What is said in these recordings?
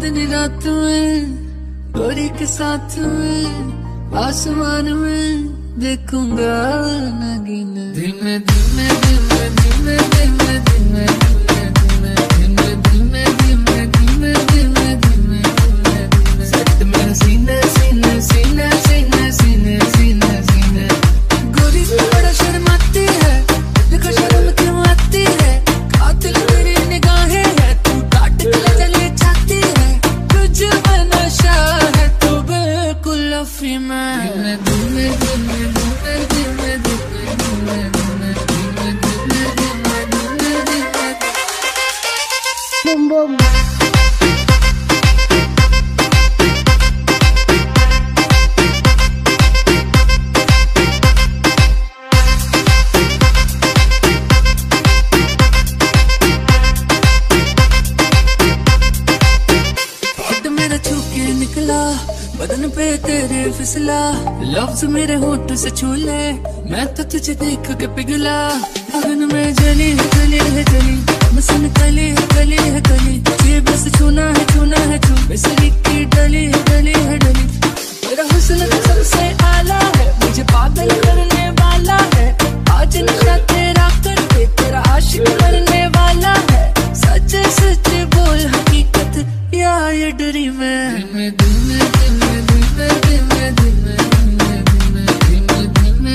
दिन रात में गोरी के साथ में आसमान में देखूंगा नगीना। धीमे धीमे धीमे धीमे धीमे धीमे धीमे धीमे धीमे धीमे धीमे धीमे धीमे धीमे धीमे सच में सीने सीने सीने सीने सीने सीने सीने। गोरी से बड़ा शर्माती है, देखो शर्म क्यों आती है। कातिल मेरी निगाहें है, तू काट के चले जाती है। तुझ में नशा है, तू बिल्कुल अफी में। धीमे धीमे boom boom मेरा छूके निकला बदन पे तेरे फिसला। लफ्ज मेरे होंठ से छूले, मैं तो तुझे देख के पिघला। अगन में जली है जली है जली, मसन कली है कली है कली। ये बस छूना है छूना है छू, बिजली की डली है डली है डली। मेरा हुस्न तो सबसे आला है, मुझे पागल करने वाला है। आज नशा तेरा करके तेरा आशिक करने वाला है। सच सच बोल हकीकत या ये ड्रीम है। धीमे धीमे धीमे धीमे धीमे धीमे धीमे धीमे धीमे धीमे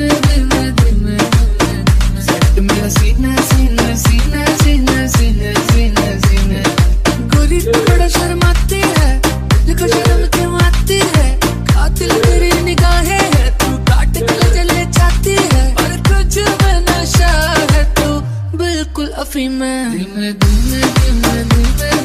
धीमे धीमे धीमे धीमे सच मेरा सीना सीना सीना सीना सीना सीना सीना। गोरी तो बड़ा शर्माती है, देखो शर्म क्यों आती है। कातिल तेरी निगाहें है, तू काट के चले जाती है। और तुझ में नशा है, तू बिल्कुल अफीम है। धीमे धीमे धीमे धीमे